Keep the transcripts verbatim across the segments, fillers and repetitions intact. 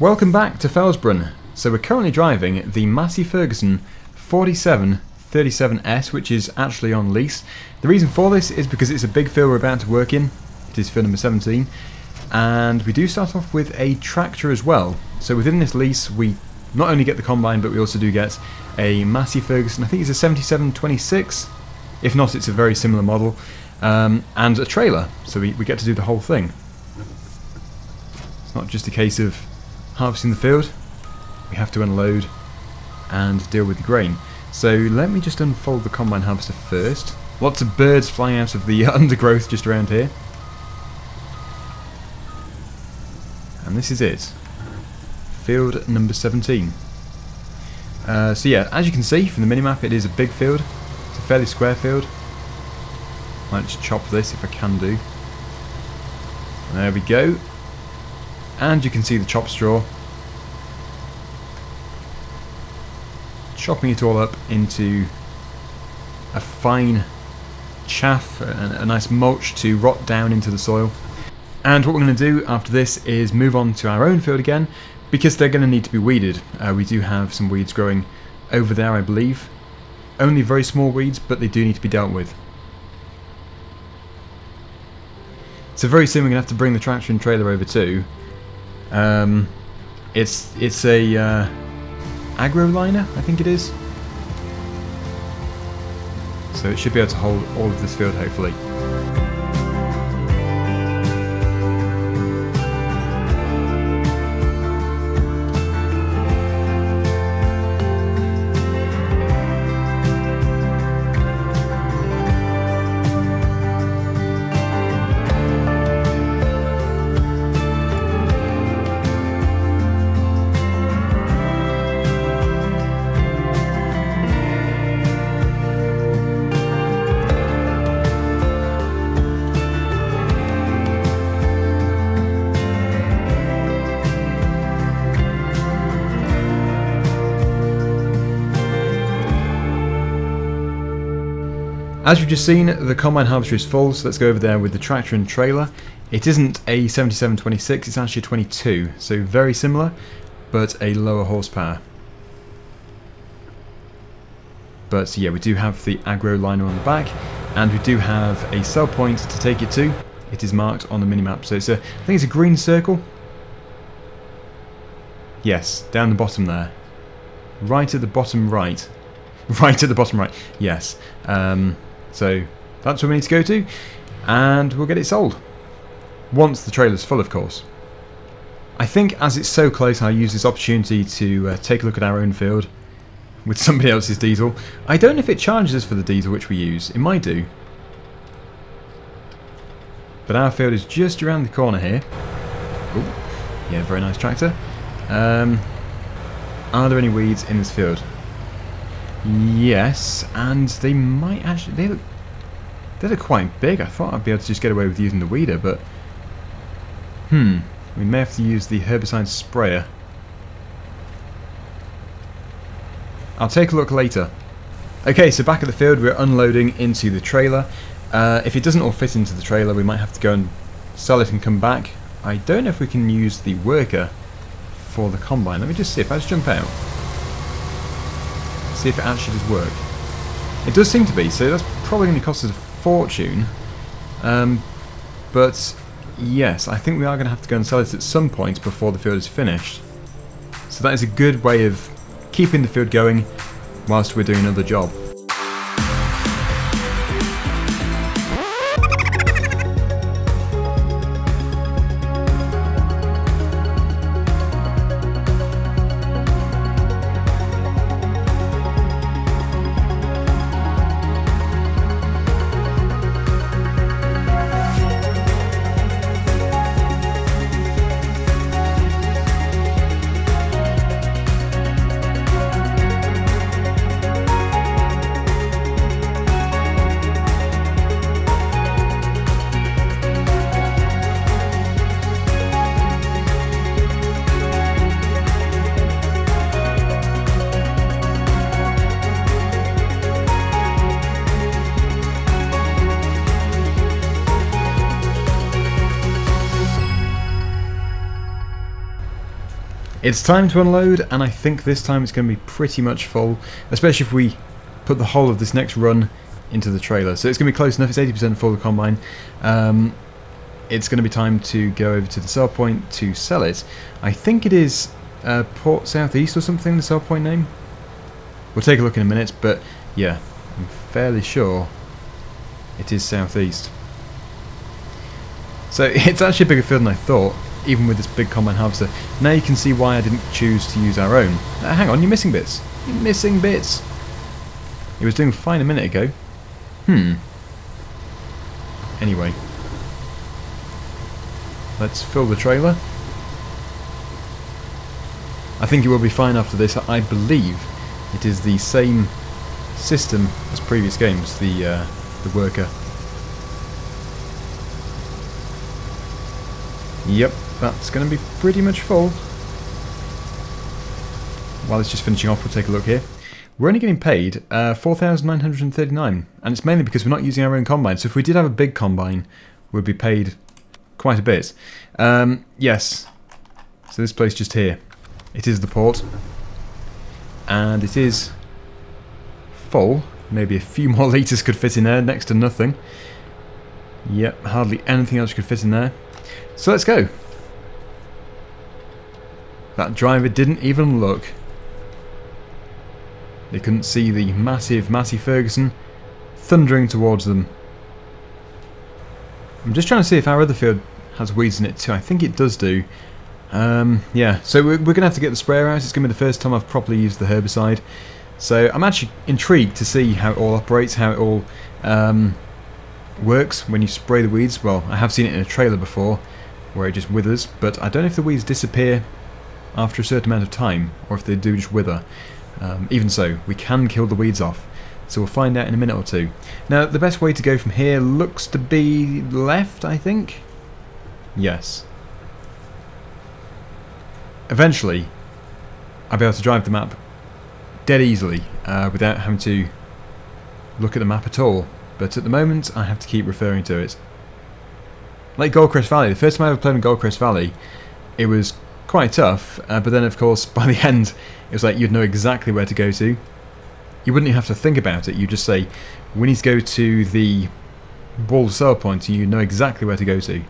Welcome back to Felsbrunn. So we're currently driving the Massey Ferguson forty-seven thirty-seven S, which is actually on lease. The reason for this is because it's a big field we're about to work in. It is field number seventeen. And we do start off with a tractor as well. So within this lease, we not only get the combine, but we also do get a Massey Ferguson, I think it's a seventy-seven twenty-six. If not, it's a very similar model. Um, and a trailer. So we, we get to do the whole thing. It's not just a case of harvesting the field, we have to unload and deal with the grain. So let me just unfold the combine harvester first. Lots of birds flying out of the undergrowth just around here. And this is it. Field number seventeen. Uh, so yeah, as you can see from the minimap, it is a big field. It's a fairly square field. Might just chop this if I can do. There we go. And you can see the chop straw. Chopping it all up into a fine chaff, a, a nice mulch to rot down into the soil. And what we're going to do after this is move on to our own field again, because they're going to need to be weeded. Uh, we do have some weeds growing over there, I believe. Only very small weeds, but they do need to be dealt with. So very soon we're going to have to bring the tractor and trailer over too. Um, it's it's a uh, Agroliner, I think it is. So it should be able to hold all of this field, hopefully. As we've just seen, the combine harvester is full, so let's go over there with the tractor and trailer. It isn't a seventy-seven twenty-six, it's actually a twenty-two, so very similar, but a lower horsepower. But yeah, we do have the Agroliner on the back, and we do have a sell point to take it to. It is marked on the minimap, so it's a, I think it's a green circle. Yes, down the bottom there. Right at the bottom right. Right at the bottom right, yes. Um, So that's where we need to go to, and we'll get it sold. Once the trailer's full, of course. I think as it's so close, I use this opportunity to uh, take a look at our own field with somebody else's diesel. I don't know if it charges us for the diesel which we use. It might do. But our field is just around the corner here. Ooh, yeah, very nice tractor. Um, are there any weeds in this field? Yes, and they might actually, they look, they look quite big. I thought I'd be able to just get away with using the weeder, but hmm, we may have to use the herbicide sprayer. I'll take a look later. Okay, so back at the field, we're unloading into the trailer. Uh, if it doesn't all fit into the trailer, we might have to go and sell it and come back. I don't know if we can use the worker for the combine. Let me just see if I just jump out. See if it actually does work. It does seem to be, so that's probably going to cost us a fortune. Um, but yes, I think we are going to have to go and sell it at some point before the field is finished. So that is a good way of keeping the field going whilst we're doing another job. It's time to unload, and I think this time it's going to be pretty much full, especially if we put the whole of this next run into the trailer. So it's going to be close enough. It's eighty percent full of the combine. Um, it's going to be time to go over to the sell point to sell it. I think it is uh, Port Southeast or something, the sell point name. We'll take a look in a minute, but yeah, I'm fairly sure it is Southeast. So it's actually a bigger field than I thought, even with this big combine harvester. Now you can see why I didn't choose to use our own. Uh, hang on, you're missing bits. You're missing bits. It was doing fine a minute ago. Hmm. Anyway. Let's fill the trailer. I think it will be fine after this. I believe it is the same system as previous games, the, uh, the worker. Yep, that's going to be pretty much full. While it's just finishing off, we'll take a look here. We're only getting paid uh, four thousand nine hundred thirty-nine, and it's mainly because we're not using our own combine. So if we did have a big combine, we'd be paid quite a bit. Um, yes, so this place just here. It is the port, and it is full. Maybe a few more litres could fit in there, next to nothing. Yep, hardly anything else could fit in there. So let's go. That driver didn't even look. They couldn't see the massive Massey Ferguson thundering towards them. I'm just trying to see if our other field has weeds in it too. I think it does do. Um, yeah, so we're, we're going to have to get the sprayer out. It's going to be the first time I've properly used the herbicide. So I'm actually intrigued to see how it all operates, how it all um, works when you spray the weeds. Well, I have seen it in a trailer before where it just withers, but I don't know if the weeds disappear after a certain amount of time or if they do just wither. Um, even so, we can kill the weeds off, so we'll find out in a minute or two. Now, the best way to go from here looks to be left, I think? Yes. Eventually, I'll be able to drive the map dead easily uh, without having to look at the map at all. But at the moment, I have to keep referring to it. Like Goldcrest Valley, the first time I ever played in Goldcrest Valley, it was quite tough, uh, but then of course by the end it was like you'd know exactly where to go to. You wouldn't even have to think about it, you just say, we need to go to the wall sell point, and you know exactly where to go to.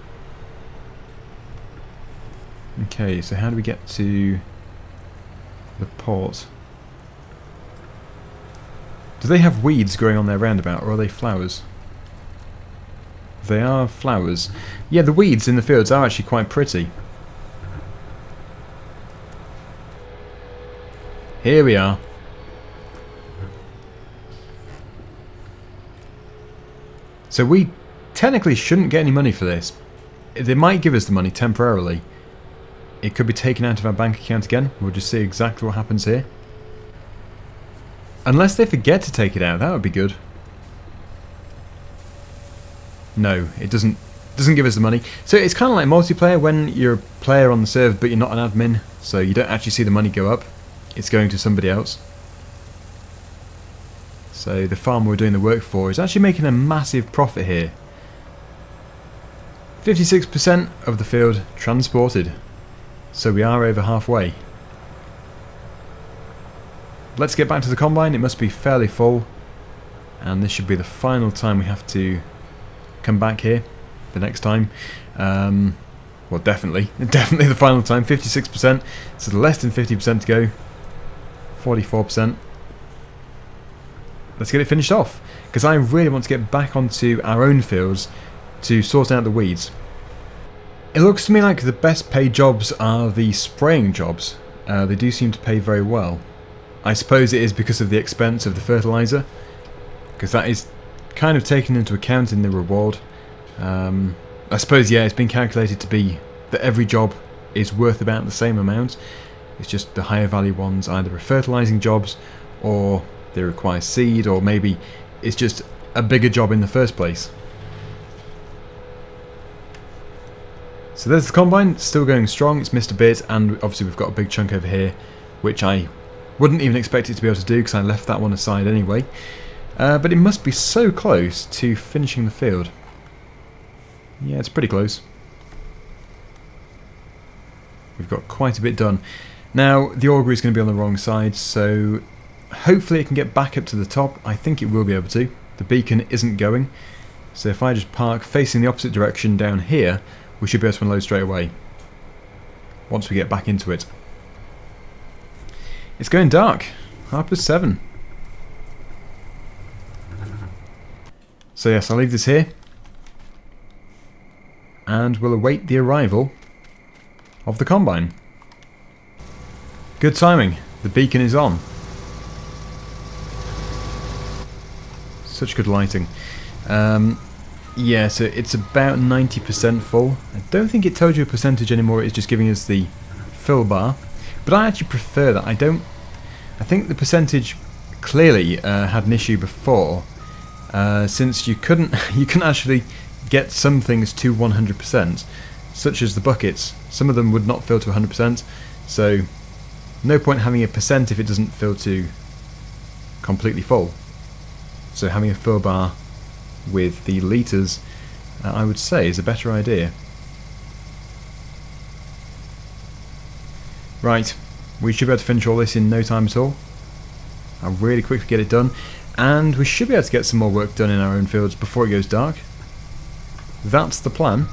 Okay, so how do we get to the port? Do they have weeds growing on their roundabout, or are they flowers? They are flowers. Yeah, the weeds in the fields are actually quite pretty. Here we are. So we technically shouldn't get any money for this. They might give us the money temporarily. It could be taken out of our bank account again. We'll just see exactly what happens here. Unless they forget to take it out, that would be good. No, it doesn't doesn't give us the money. So it's kind of like multiplayer when you're a player on the server but you're not an admin, so you don't actually see the money go up. It's going to somebody else. So the farmer we're doing the work for is actually making a massive profit here. fifty-six percent of the field transported. So we are over halfway. Let's get back to the combine. It must be fairly full, and this should be the final time we have to come back here. The next time, um, well, definitely, definitely the final time. fifty-six percent, so less than fifty percent to go. forty-four percent. Let's get it finished off, because I really want to get back onto our own fields to sort out the weeds. It looks to me like the best paid jobs are the spraying jobs. Uh, they do seem to pay very well. I suppose it is because of the expense of the fertilizer, because that is kind of taken into account in the reward. Um, I suppose, yeah, it's been calculated to be that every job is worth about the same amount. It's just the higher value ones either are fertilising jobs, or they require seed, or maybe it's just a bigger job in the first place. So there's the combine, it's still going strong, it's missed a bit, and obviously we've got a big chunk over here, which I wouldn't even expect it to be able to do because I left that one aside anyway. Uh, but it must be so close to finishing the field. Yeah, it's pretty close. We've got quite a bit done. Now, the auger is going to be on the wrong side, so hopefully it can get back up to the top. I think it will be able to. The beacon isn't going, so if I just park facing the opposite direction down here, we should be able to unload straight away once we get back into it. It's going dark. Half past seven. So yes, I'll leave this here, and we'll await the arrival of the combine. Good timing. The beacon is on. Such good lighting. Um, yeah, so it's about ninety percent full. I don't think it tells you a percentage anymore. It's just giving us the fill bar. But I actually prefer that. I don't... I think the percentage clearly uh, had an issue before, uh, since you couldn't you couldn't actually get some things to one hundred percent, such as the buckets. Some of them would not fill to one hundred percent, so no point having a percent if it doesn't fill to completely full. So having a fill bar with the litres, uh, I would say, is a better idea. Right, we should be able to finish all this in no time at all. I'll really quickly get it done, and we should be able to get some more work done in our own fields before it goes dark. That's the plan.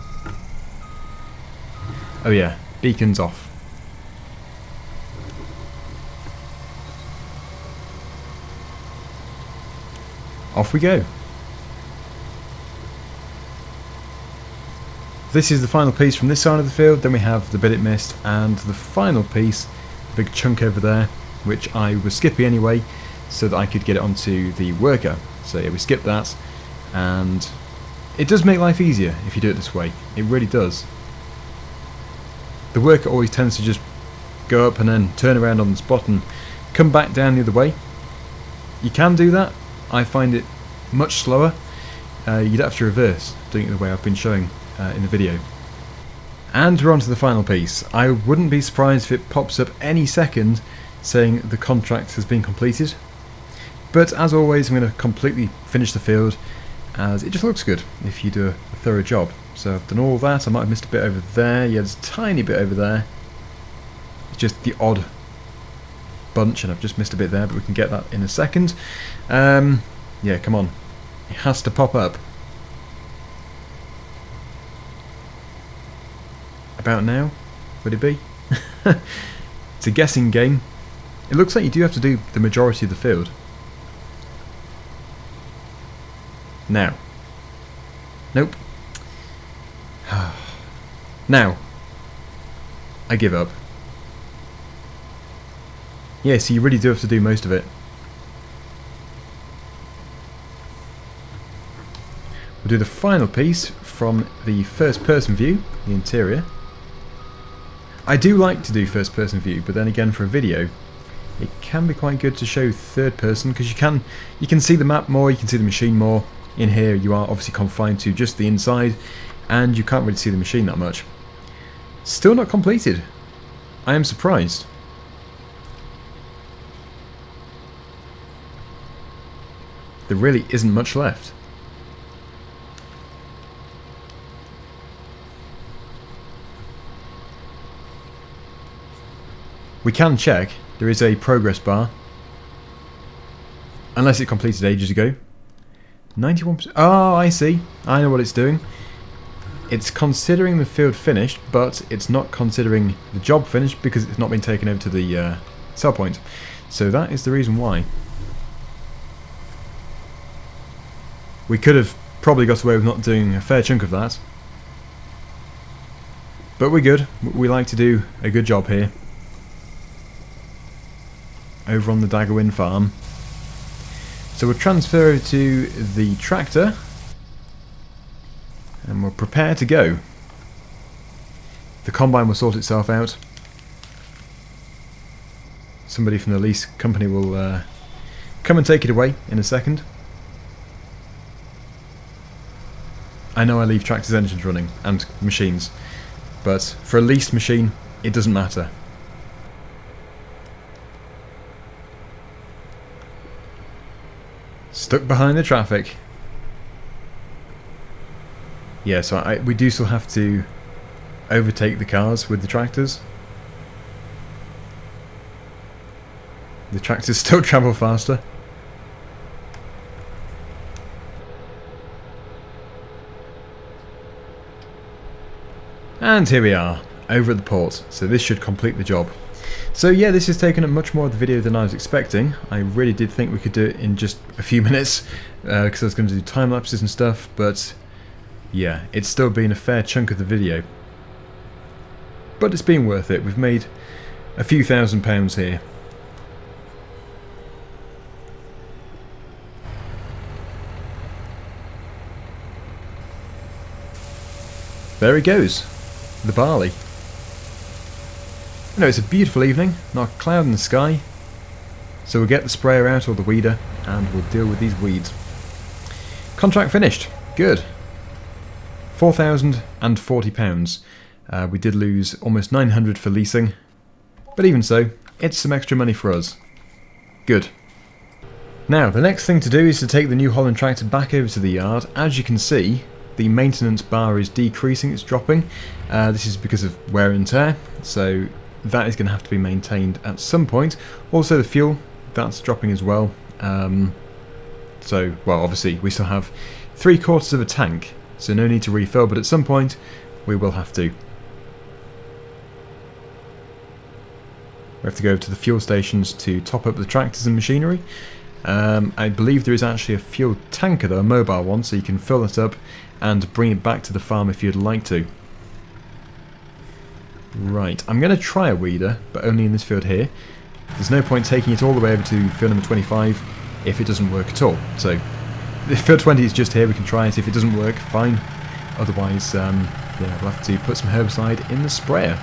Oh yeah, beacon's off. Off we go. This is the final piece from this side of the field, then we have the bit it missed, and the final piece, the big chunk over there, which I was skipping anyway, so that I could get it onto the worker. So yeah, we skip that, and it does make life easier if you do it this way. It really does. The worker always tends to just go up and then turn around on the spot and come back down the other way. You can do that. I find it much slower. Uh, you'd have to reverse doing it the way I've been showing uh, in the video. And we're on to the final piece. I wouldn't be surprised if it pops up any second saying the contract has been completed. But as always, I'm going to completely finish the field, as it just looks good if you do a thorough job. So I've done all that. I might have missed a bit over there. Yeah, there's a tiny bit over there. It's just the odd bunch, and I've just missed a bit there, but we can get that in a second. Um, yeah, come on. It has to pop up. About now, would it be? It's a guessing game. It looks like you do have to do the majority of the field. Now. Nope. Now. I give up. Yeah, so you really do have to do most of it. We'll do the final piece from the first person view, the interior. I do like to do first person view, but then again, for a video it can be quite good to show third person, because you can you can see the map more, you can see the machine more. In here you are obviously confined to just the inside, and you can't really see the machine that much. Still not completed. I am surprised. There really isn't much left. We can check. There is a progress bar. Unless it completed ages ago. ninety-one percent. Oh, I see. I know what it's doing. It's considering the field finished, but it's not considering the job finished because it's not been taken over to the uh, sell point. So that is the reason why. We could have probably got away with not doing a fair chunk of that. But we're good. We like to do a good job here. Over on the Daggerwind farm. So we'll transfer over to the tractor. And we'll prepare to go. The combine will sort itself out. Somebody from the lease company will uh, come and take it away in a second. I know I leave tractors' engines running, and machines, but for a leased machine, it doesn't matter. Stuck behind the traffic. Yeah, so I, we do still have to overtake the cars with the tractors. The tractors still travel faster. And here we are, over at the port, so this should complete the job. So yeah, this has taken up much more of the video than I was expecting. I really did think we could do it in just a few minutes, because uh, I was going to do time lapses and stuff, but yeah, it's still been a fair chunk of the video. But it's been worth it. We've made a few thousand pounds here. There he goes, the barley. You know, it's a beautiful evening, not a cloud in the sky. So we'll get the sprayer out, or the weeder, and we'll deal with these weeds. Contract finished. Good. four thousand and forty pounds. Uh, we did lose almost nine hundred for leasing, but even so, it's some extra money for us. Good. Now, the next thing to do is to take the New Holland tractor back over to the yard. As you can see, the maintenance bar is decreasing, it's dropping. Uh, this is because of wear and tear, so that is going to have to be maintained at some point. Also the fuel, that's dropping as well. Um, so, well, obviously we still have three quarters of a tank, so no need to refill, but at some point we will have to. We have to go to the fuel stations to top up the tractors and machinery. Um, I believe there is actually a fuel tanker though, a mobile one, so you can fill it up and bring it back to the farm if you'd like to. Right, I'm going to try a weeder, but only in this field here. There's no point taking it all the way over to field number twenty-five if it doesn't work at all. So, field twenty is just here, we can try it. If it doesn't work, fine. Otherwise, um, yeah, we'll have to put some herbicide in the sprayer.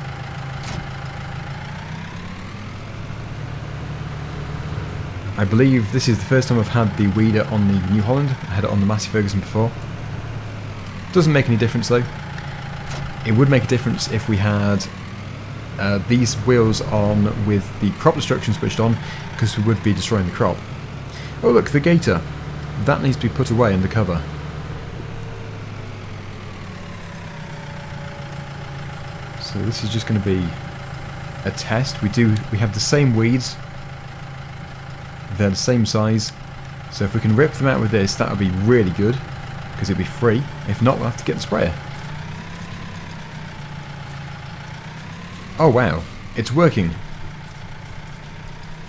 I believe this is the first time I've had the weeder on the New Holland. I had it on the Massey Ferguson before. Doesn't make any difference though. It would make a difference if we had uh, these wheels on with the crop destruction switched on, because we would be destroying the crop. Oh look, the gator. That needs to be put away under cover. So this is just going to be a test. We do. We have the same weeds. They're the same size. So if we can rip them out with this, that would be really good, because it'll be free. If not, we'll have to get the sprayer. Oh wow, it's working.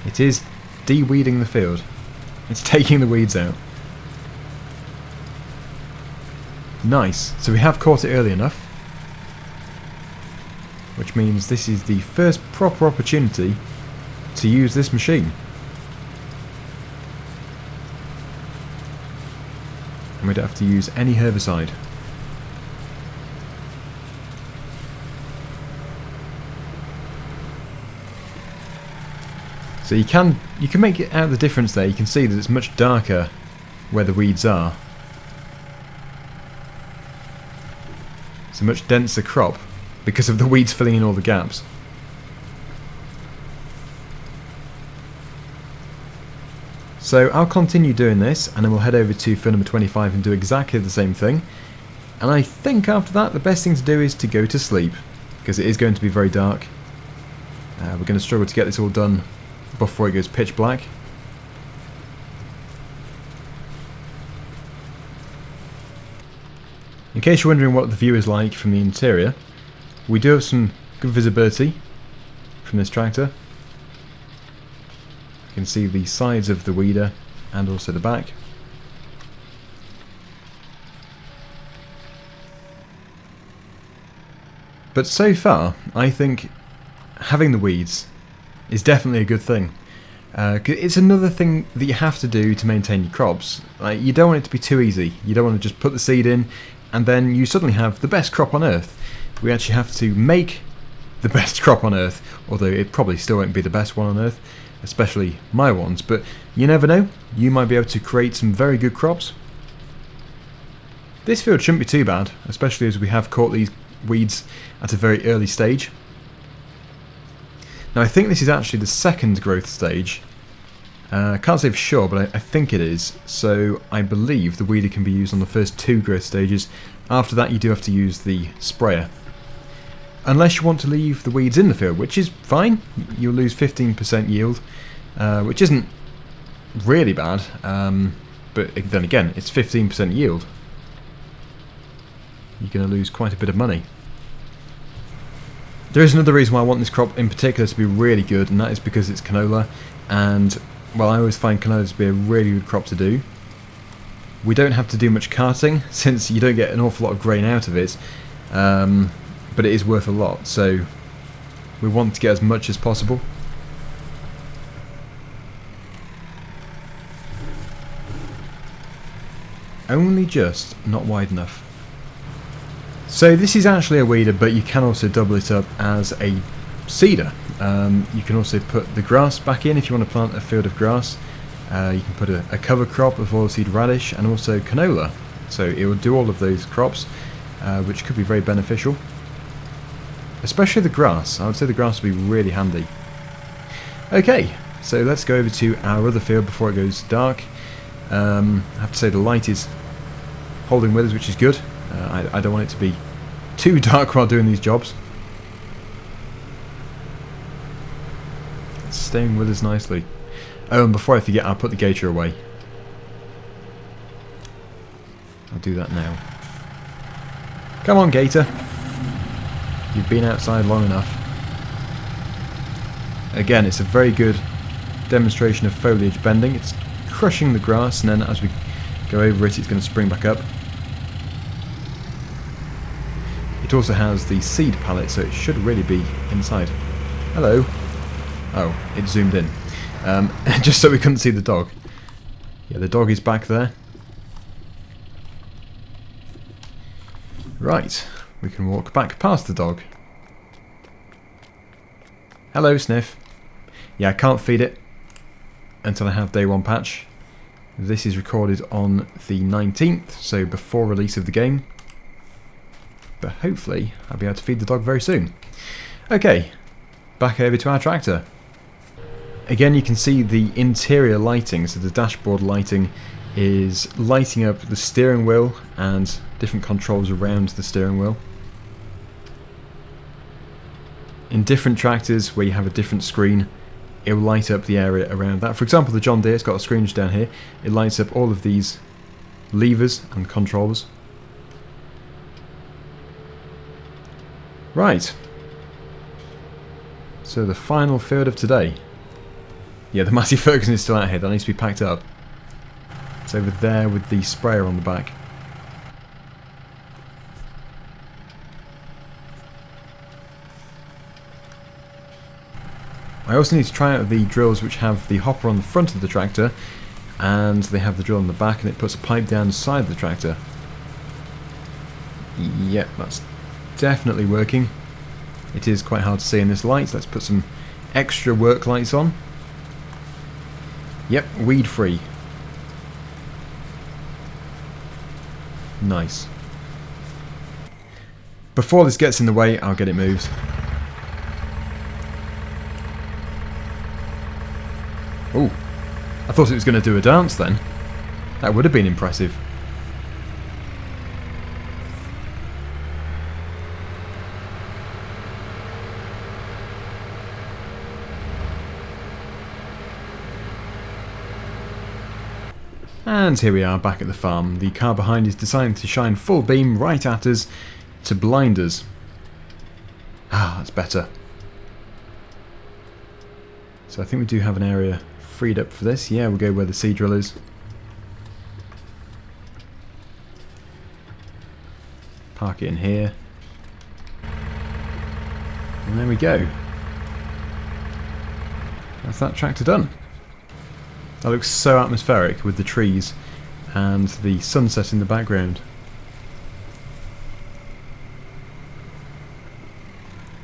It is de-weeding the field. It's taking the weeds out. Nice, so we have caught it early enough, which means this is the first proper opportunity to use this machine. And we don't have to use any herbicide. So you can you can make it out the difference there. You can see that it's much darker where the weeds are. It's a much denser crop because of the weeds filling in all the gaps. So I'll continue doing this, and then we'll head over to field number twenty-five and do exactly the same thing. And I think after that the best thing to do is to go to sleep, because it is going to be very dark. Uh, we're going to struggle to get this all done before it goes pitch black. In case you're wondering what the view is like from the interior, we do have some good visibility from this tractor. You can see the sides of the weeder and also the back. But so far, I think having the weeds is definitely a good thing. Uh, it's another thing that you have to do to maintain your crops. Like, you don't want it to be too easy. You don't want to just put the seed in and then you suddenly have the best crop on earth. We actually have to make the best crop on earth, although it probably still won't be the best one on earth, especially my ones, but you never know. You might be able to create some very good crops. This field shouldn't be too bad, especially as we have caught these weeds at a very early stage. Now I think this is actually the second growth stage. Uh, I can't say for sure, but I, I think it is. So I believe the weeder can be used on the first two growth stages. After that you do have to use the sprayer. Unless you want to leave the weeds in the field, which is fine. You'll lose fifteen percent yield. uh, which isn't really bad, um, but then again, it's fifteen percent yield. You're going to lose quite a bit of money. There is another reason why I want this crop in particular to be really good, and that is because it's canola, and well, I always find canola to be a really good crop to do. We don't have to do much carting, since you don't get an awful lot of grain out of it, um, but it is worth a lot, so we want to get as much as possible. Only just, not wide enough. So this is actually a weeder, but you can also double it up as a seeder. Um, you can also put the grass back in if you want to plant a field of grass. Uh, you can put a, a cover crop of oilseed radish and also canola. So it will do all of those crops, uh, which could be very beneficial. Especially the grass. I would say the grass would be really handy. Okay, so let's go over to our other field before it goes dark. Um, I have to say the light is holding with us, which is good. Uh, I, I don't want it to be too dark while doing these jobs. It's staying with us nicely. Oh, and before I forget, I'll put the gator away. I'll do that now. Come on, gator. You've been outside long enough. Again, it's a very good demonstration of foliage bending. It's crushing the grass, and then as we go over it, it's going to spring back up. It also has the seed palette, so it should really be inside. Hello. Oh, it zoomed in. Um, just so we couldn't see the dog. Yeah, the dog is back there. Right, we can walk back past the dog. Hello, Sniff. Yeah, I can't feed it until I have day one patch. This is recorded on the nineteenth, so before release of the game. But hopefully I'll be able to feed the dog very soon. Okay, back over to our tractor. Again, you can see the interior lighting, so the dashboard lighting is lighting up the steering wheel and different controls around the steering wheel. In different tractors where you have a different screen, it will light up the area around that. For example, the John Deere's got a screen down here. It lights up all of these levers and controls. Right. So the final field of today. Yeah, the Massey Ferguson is still out here. That needs to be packed up. It's over there with the sprayer on the back. I also need to try out the drills which have the hopper on the front of the tractor, and they have the drill on the back, and it puts a pipe down the side of the tractor. Yep, that's definitely working. It is quite hard to see in this light, so let's put some extra work lights on. Yep, weed free. Nice. Before this gets in the way, I'll get it moved. Oh, I thought it was going to do a dance then. That would have been impressive. And here we are back at the farm. The car behind is designed to shine full beam right at us to blind us. Ah, that's better. So I think we do have an area freed up for this. Yeah, we'll go where the seed drill is. Park it in here. And there we go. That's that tractor done. That looks so atmospheric with the trees and the sunset in the background.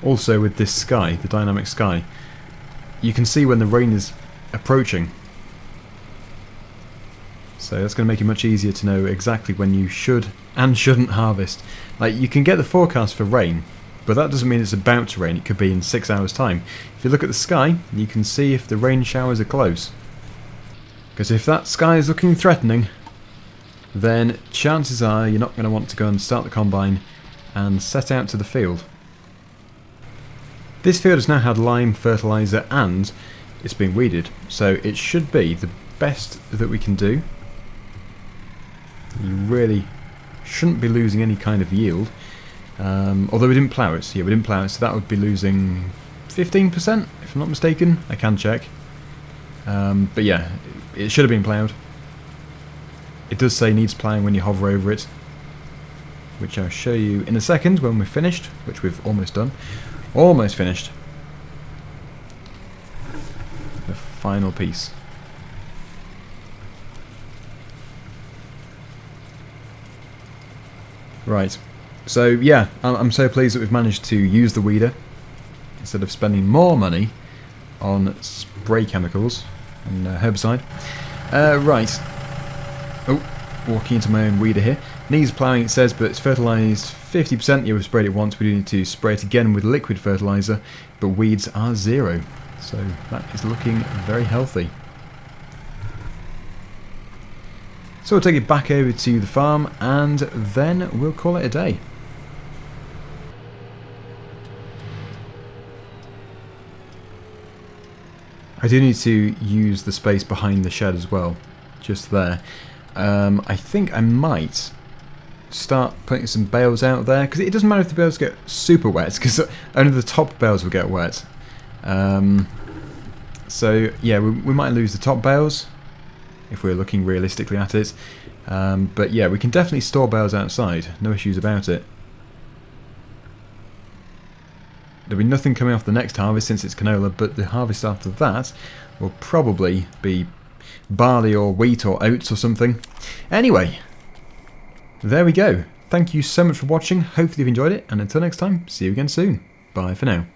Also with this sky, the dynamic sky, you can see when the rain is approaching. So that's going to make it much easier to know exactly when you should and shouldn't harvest. Like, you can get the forecast for rain, but that doesn't mean it's about to rain. It could be in six hours' time. If you look at the sky, you can see if the rain showers are close. Because if that sky is looking threatening, then chances are you're not going to want to go and start the combine and set out to the field. This field has now had lime, fertiliser and it's been weeded, so it should be the best that we can do. You really shouldn't be losing any kind of yield. Um, although we didn't plough it, so yeah, we didn't plough it, so that would be losing fifteen percent, if I'm not mistaken. I can check. Um, but yeah, it should have been ploughed. It does say needs ploughing when you hover over it, which I'll show you in a second when we're finished, which we've almost done. Almost finished. The final piece. Right, so yeah, I'm so pleased that we've managed to use the weeder instead of spending more money on spray chemicals and uh, herbicide. Uh, right, oh, walking into my own weeder here. Needs ploughing, it says, but it's fertilised fifty percent. Yeah, we've sprayed it once. We do need to spray it again with liquid fertiliser, but weeds are zero. So that is looking very healthy. So we'll take it back over to the farm and then we'll call it a day. I do need to use the space behind the shed as well, just there. Um, I think I might start putting some bales out there, because it doesn't matter if the bales get super wet, because only the top bales will get wet. Um, so yeah, we, we might lose the top bales if we're looking realistically at it. Um, but yeah, we can definitely store bales outside, no issues about it. There'll be nothing coming off the next harvest since it's canola, but the harvest after that will probably be barley or wheat or oats or something. Anyway, there we go. Thank you so much for watching. Hopefully you've enjoyed it, and until next time, see you again soon. Bye for now.